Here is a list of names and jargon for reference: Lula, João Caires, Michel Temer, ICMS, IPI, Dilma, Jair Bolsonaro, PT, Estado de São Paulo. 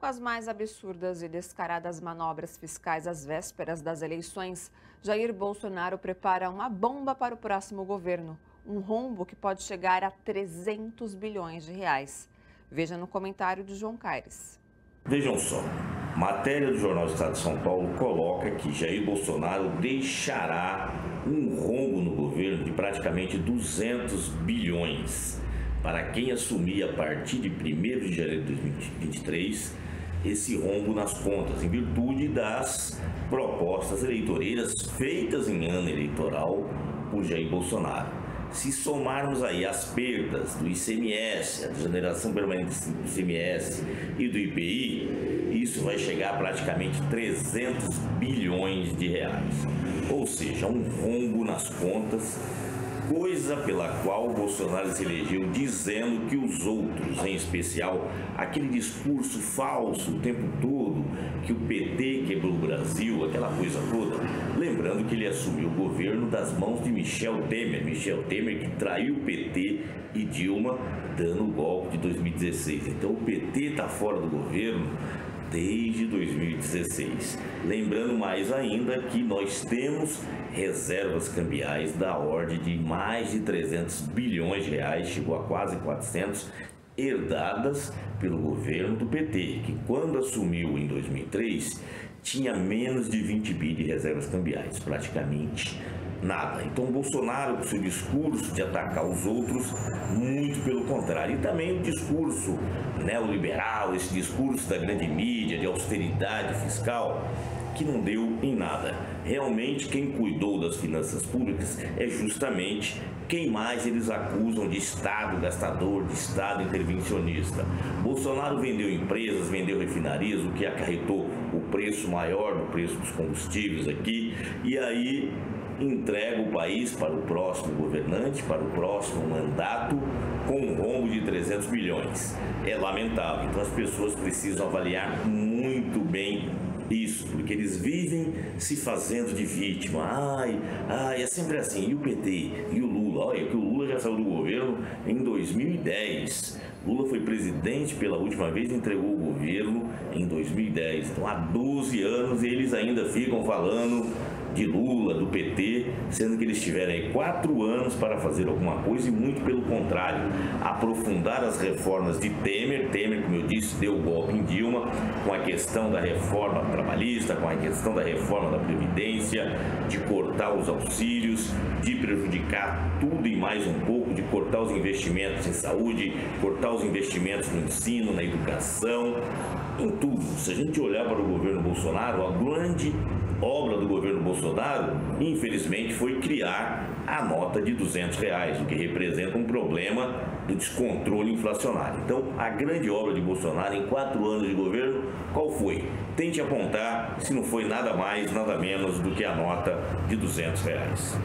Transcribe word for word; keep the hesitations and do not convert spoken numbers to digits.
Com as mais absurdas e descaradas manobras fiscais às vésperas das eleições, Jair Bolsonaro prepara uma bomba para o próximo governo, um rombo que pode chegar a trezentos bilhões de reais. Veja no comentário de João Caires. Vejam só, matéria do jornal Estado de São Paulo coloca que Jair Bolsonaro deixará um rombo no governo de praticamente duzentos bilhões. Para quem assumir a partir de primeiro de janeiro de dois mil e vinte e três, esse rombo nas contas, em virtude das propostas eleitoreiras feitas em ano eleitoral por Jair Bolsonaro. Se somarmos aí as perdas do I C M S, a desoneração permanente do I C M S e do I P I, isso vai chegar a praticamente trezentos bilhões de reais. Ou seja, um rombo nas contas, coisa pela qual Bolsonaro se elegeu dizendo que os outros, em especial, aquele discurso falso o tempo todo, que o P T quebrou o Brasil, aquela coisa toda, lembrando que ele assumiu o governo das mãos de Michel Temer, Michel Temer que traiu o P T e Dilma dando o golpe de dois mil e dezesseis, então o P T está fora do governo desde dois mil e dezesseis. Lembrando mais ainda que nós temos reservas cambiais da ordem de mais de trezentos bilhões de reais, chegou a quase quatrocentos, herdadas pelo governo do P T, que quando assumiu em dois mil e três, tinha menos de vinte bi de reservas cambiais, praticamente nada. Então Bolsonaro, com seu discurso de atacar os outros, muito pelo contrário. E também o discurso neoliberal, esse discurso da grande mídia, de austeridade fiscal, que não deu em nada. Realmente quem cuidou das finanças públicas é justamente quem mais eles acusam de Estado gastador, de Estado intervencionista. Bolsonaro vendeu empresas, vendeu refinarias, o que acarretou o preço maior do preço dos combustíveis aqui, e aí entrega o país para o próximo governante, para o próximo mandato, com um rombo de trezentos bilhões. É lamentável, então as pessoas precisam avaliar muito bem isso, porque eles vivem se fazendo de vítima. Ai, ai, é sempre assim. E o P T? E o Lula? Olha, que o Lula já saiu do governo em dois mil e dez. Lula foi presidente pela última vez e entregou o governo em dois mil e dez. Então, há doze anos, eles ainda ficam falando de Lula, do P T, sendo que eles tiveram aí quatro anos para fazer alguma coisa e muito pelo contrário, aprofundar as reformas de Temer. Temer, como eu disse, deu o golpe em Dilma, com a questão da reforma trabalhista, com a questão da reforma da Previdência, de cortar os auxílios, de prejudicar tudo e mais um pouco, de cortar os investimentos em saúde, cortar os investimentos no ensino, na educação, em tudo. Se a gente olhar para o governo Bolsonaro, a grande obra do governo Bolsonaro, infelizmente, foi criar a nota de duzentos reais, o que representa um problema do descontrole inflacionário. Então, a grande obra de Bolsonaro em quatro anos de governo, qual foi? Tente apontar se não foi nada mais, nada menos do que a nota de duzentos reais.